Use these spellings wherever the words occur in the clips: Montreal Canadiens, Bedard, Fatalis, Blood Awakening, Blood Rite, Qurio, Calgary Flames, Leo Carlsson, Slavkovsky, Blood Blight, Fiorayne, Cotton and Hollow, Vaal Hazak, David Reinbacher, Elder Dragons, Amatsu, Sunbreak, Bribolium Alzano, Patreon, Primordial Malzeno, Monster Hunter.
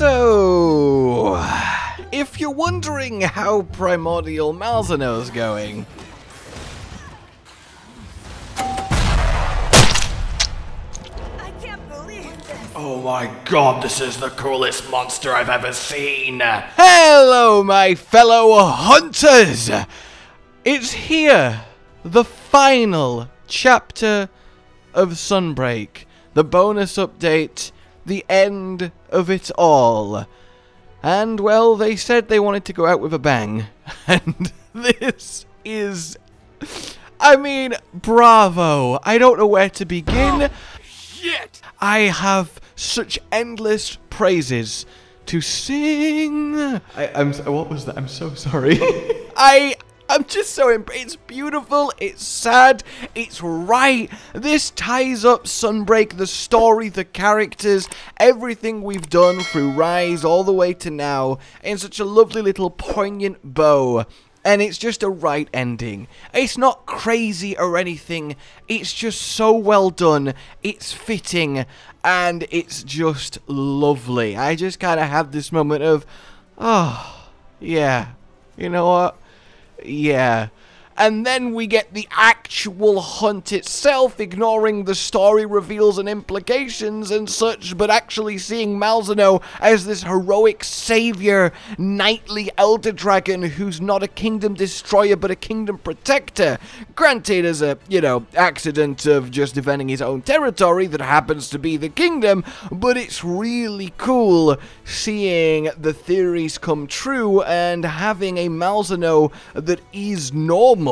So, if you're wondering how Primordial Malzeno is going, I can't believe this. Oh my god, this is the coolest monster I've ever seen! Hello, my fellow hunters! It's here, the final chapter of Sunbreak, the bonus update, the end of it all. And, well, they said they wanted to go out with a bang. And this is... I mean, bravo. I don't know where to begin. Oh, shit! I have such endless praises to sing. What was that? I'm so sorry. I'm just so it's beautiful, it's sad, it's right. This ties up Sunbreak, the story, the characters, everything we've done through Rise all the way to now in such a lovely little poignant bow. And it's just a right ending. It's not crazy or anything. It's just so well done. It's fitting and it's just lovely. I just kind of had this moment of, oh, yeah, you know what? Yeah. And then we get the actual hunt itself, ignoring the story reveals and implications and such, but actually seeing Malzeno as this heroic savior, knightly elder dragon who's not a kingdom destroyer but a kingdom protector. Granted, as a, you know, accident of just defending his own territory that happens to be the kingdom, but it's really cool seeing the theories come true and having a Malzeno that is normal.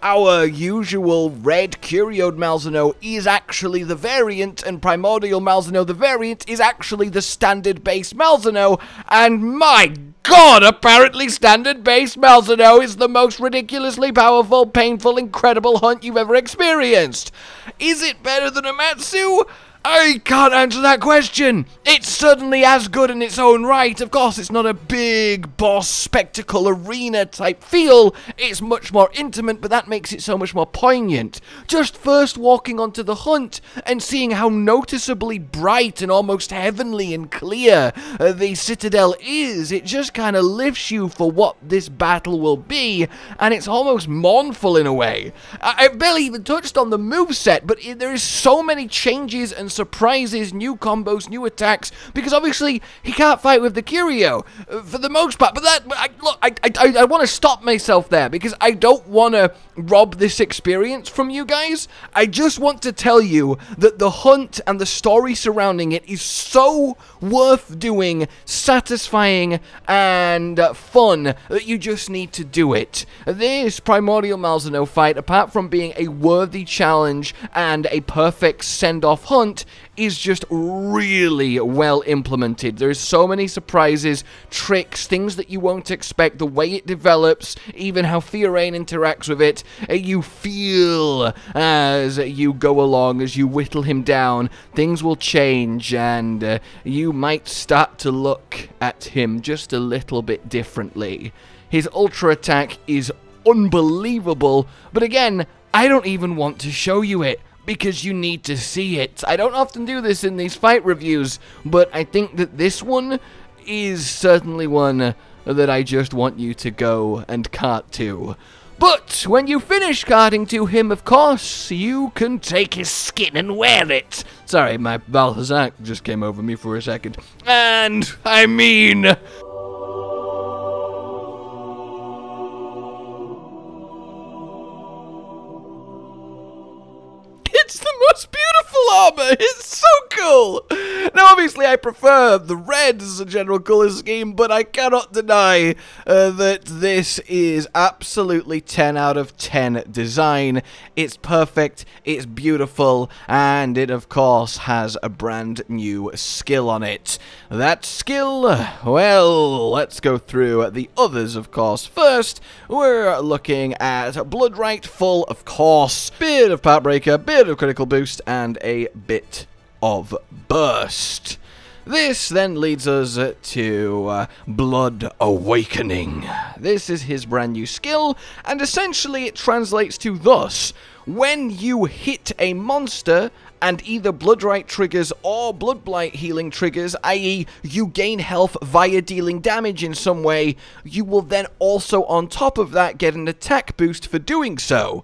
Our usual red Quirioed Malzeno is actually the variant, and Primordial Malzeno, the variant, is actually the standard base Malzeno, and my god, apparently standard base Malzeno is the most ridiculously powerful, painful, incredible hunt you've ever experienced. Is it better than Amatsu? I can't answer that question! It's certainly as good in its own right. Of course, it's not a big boss spectacle arena type feel. It's much more intimate, but that makes it so much more poignant. Just first walking onto the hunt and seeing how noticeably bright and almost heavenly and clear the citadel is, it just kind of lifts you for what this battle will be, and it's almost mournful in a way. I barely even touched on the moveset, but there is so many changes and surprises, new combos, new attacks, because obviously he can't fight with the Qurio for the most part. But that, look, I want to stop myself there because I don't want to rob this experience from you guys. I just want to tell you that the hunt and the story surrounding it is so worth doing, satisfying and fun that you just need to do it. This Primordial Malzeno fight, apart from being a worthy challenge and a perfect send-off hunt, is just really well implemented. There's so many surprises, tricks, things that you won't expect, the way it develops, even how Fiorayne interacts with it. You feel as you go along, as you whittle him down, things will change and you might start to look at him just a little bit differently. His ultra attack is unbelievable, but again, I don't even want to show you it, because you need to see it. I don't often do this in these fight reviews, but I think that this one is certainly one that I just want you to go and cart to. But when you finish carting to him, of course, you can take his skin and wear it. Sorry, my Vaal Hazak just came over me for a second. And, I mean... it's the most beautiful armor! It's so cool! Now, obviously, I prefer the red as a general color scheme, but I cannot deny that this is absolutely 10 out of 10 design. It's perfect, it's beautiful, and it, of course, has a brand new skill on it. That skill, well, let's go through the others, of course. First, we're looking at Blood Rite full, of course, bit of Pathbreaker, bit of critical boost and a bit of burst. This then leads us to Blood Awakening. This is his brand new skill, and essentially it translates to thus: when you hit a monster and either Blood Rite triggers or Blood Blight healing triggers, i.e. you gain health via dealing damage in some way, you will then also on top of that get an attack boost for doing so.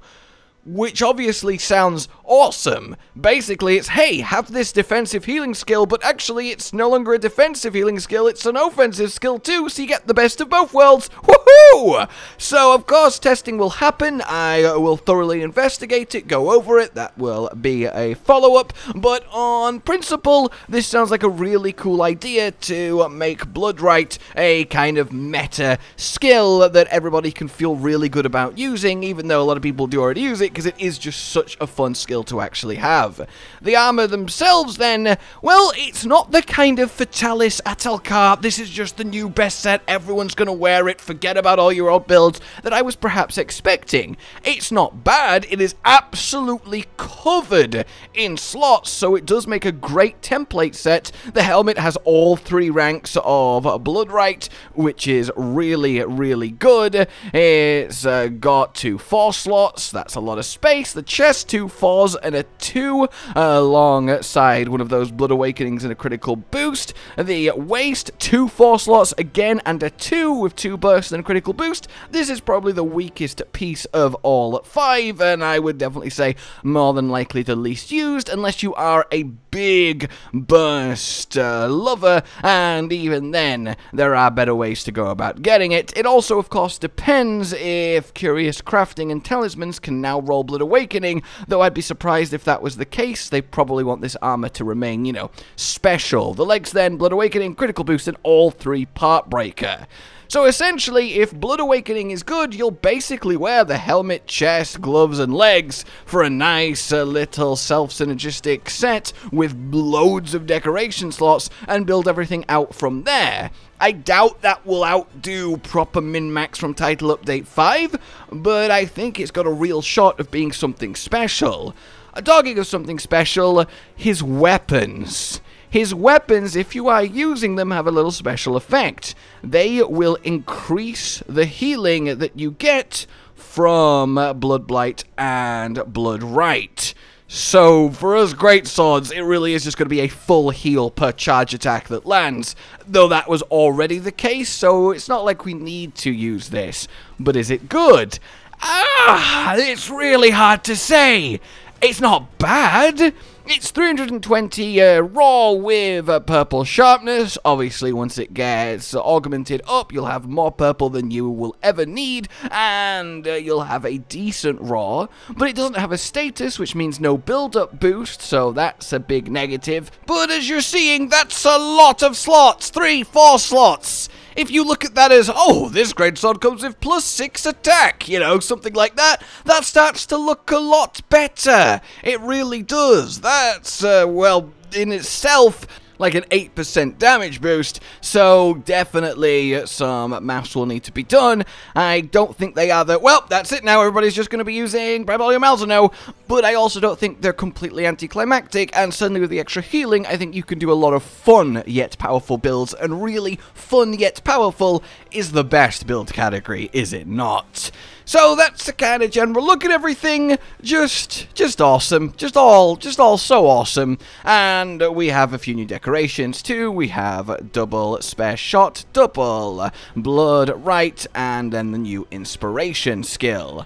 Which obviously sounds awesome. Basically, it's, hey, have this defensive healing skill, but actually it's no longer a defensive healing skill, it's an offensive skill too, so you get the best of both worlds. Woohoo! So, of course, testing will happen. I will thoroughly investigate it, go over it. That will be a follow-up. But on principle, this sounds like a really cool idea to make Blood Rite a kind of meta skill that everybody can feel really good about using, even though a lot of people do already use it, because it is just such a fun skill to actually have. The armor themselves then, well, it's not the kind of Fatalis Atalcar, this is just the new best set, everyone's gonna wear it, forget about all your old builds, that I was perhaps expecting. It's not bad, it is absolutely covered in slots, so it does make a great template set. The helmet has all three ranks of Blood Rite, which is really, really good. It's got 2 4 slots, that's a lot of space. The chest, 2 4s and a 2 alongside one of those Blood Awakenings and a critical boost. The waist, 2 4 slots again and a 2 with 2 bursts and a critical boost. This is probably the weakest piece of all 5, and I would definitely say more than likely the least used unless you are a big burst lover, and even then there are better ways to go about getting it. It also of course depends if Curious Crafting and Talismans can now roll Blood Awakening, though I'd be surprised if that was the case. They probably want this armor to remain, you know, special. The legs then, Blood Awakening, critical boost, and all 3 Part Breaker. So essentially, if Blood Awakening is good, you'll basically wear the helmet, chest, gloves, and legs for a nice little self-synergistic set with loads of decoration slots and build everything out from there. I doubt that will outdo proper min-max from Title Update 5, but I think it's got a real shot of being something special. A dogging of something special, his weapons. His weapons, if you are using them, have a little special effect. They will increase the healing that you get from Blood Blight and Blood Rite. So, for us great swords, it really is just going to be a full heal per charge attack that lands, though that was already the case, so it's not like we need to use this. But is it good? It's really hard to say. It's not bad. It's 320 raw with purple sharpness. Obviously, once it gets augmented up, you'll have more purple than you will ever need, and you'll have a decent raw. But it doesn't have a status, which means no build-up boost, so that's a big negative. But as you're seeing, that's a lot of slots. 3 4 slots. If you look at that as, oh, this greatsword comes with +6 attack, you know, something like that, that starts to look a lot better. It really does. That's, well, in itself, like an 8% damage boost, so definitely some maths will need to be done. I don't think they are that, well, that's it now, everybody's just going to be using Bribolium Alzano, but I also don't think they're completely anticlimactic, and certainly with the extra healing, I think you can do a lot of fun yet powerful builds, and really, fun yet powerful is the best build category, is it not? So that's the kind of general look at everything, just awesome, just all so awesome. And we have a few new decorations too. We have double spare shot, double Blood Rite, and then the new inspiration skill,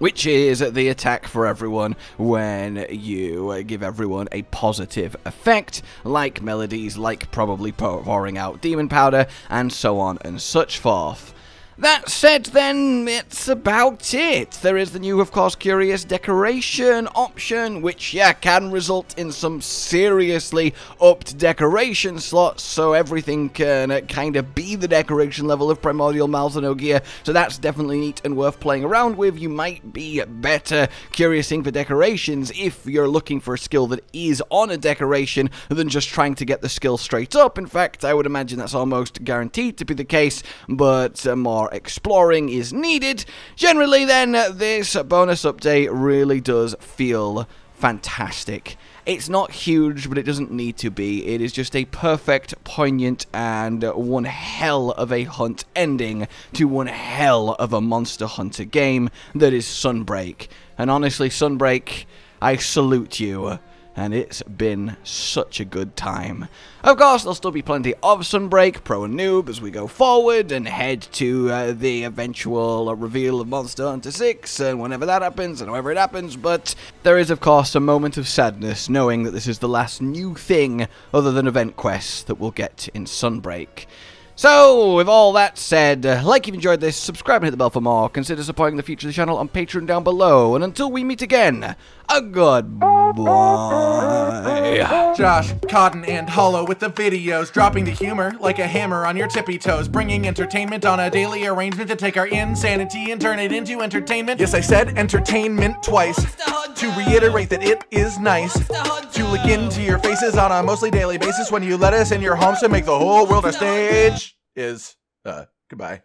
which is the attack for everyone when you give everyone a positive effect, like melodies, like probably pouring out demon powder, and so on and such forth. That said, then, it's about it. There is the new, of course, Curious Decoration option, which, yeah, can result in some seriously upped decoration slots, so everything can kind of be the decoration level of Primordial Malzeno gear, so that's definitely neat and worth playing around with. You might be better curiousing for decorations if you're looking for a skill that is on a decoration than just trying to get the skill straight up. In fact, I would imagine that's almost guaranteed to be the case, but more exploring is needed. Generally then, this bonus update really does feel fantastic. It's not huge, but it doesn't need to be. It is just a perfect, poignant, and one hell of a hunt ending to one hell of a monster hunter game that is Sunbreak. And honestly, Sunbreak, I salute you. and it's been such a good time. Of course, there'll still be plenty of Sunbreak, pro and noob, as we go forward and head to the eventual reveal of Monster Hunter 6, and whenever that happens, and however it happens, but there is, of course, a moment of sadness knowing that this is the last new thing, other than event quests, that we'll get in Sunbreak. So, with all that said, like you've enjoyed this, subscribe and hit the bell for more, consider supporting the future of the channel on Patreon down below, and until we meet again, a goodbye. Josh, Cotton, and Hollow with the videos, dropping the humor like a hammer on your tippy toes, bringing entertainment on a daily arrangement to take our insanity and turn it into entertainment. Yes, I said entertainment twice, to reiterate that it is nice, to look into your faces on a mostly daily basis when you let us in your homes to make the whole world a stage. Goodbye.